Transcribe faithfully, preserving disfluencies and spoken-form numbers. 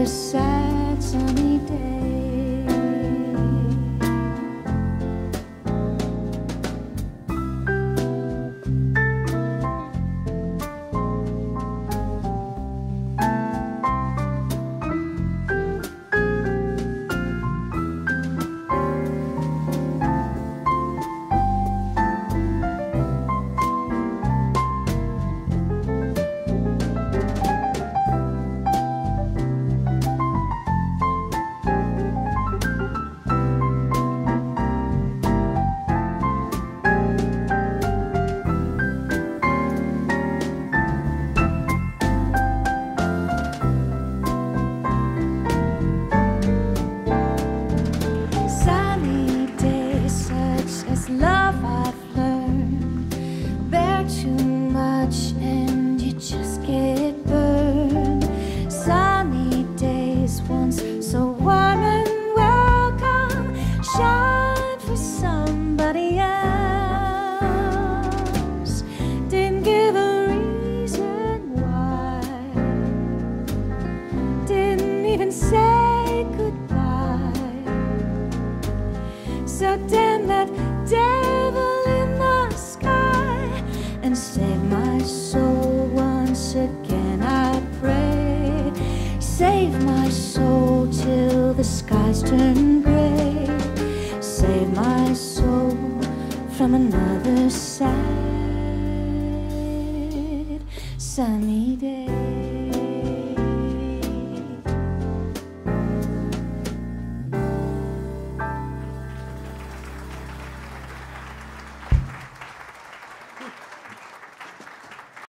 another sad sunny day. Say goodbye. So damn that devil in the sky, and save my soul once again, I pray. Save my soul till the skies turn gray. Save my soul from another sad sunny day.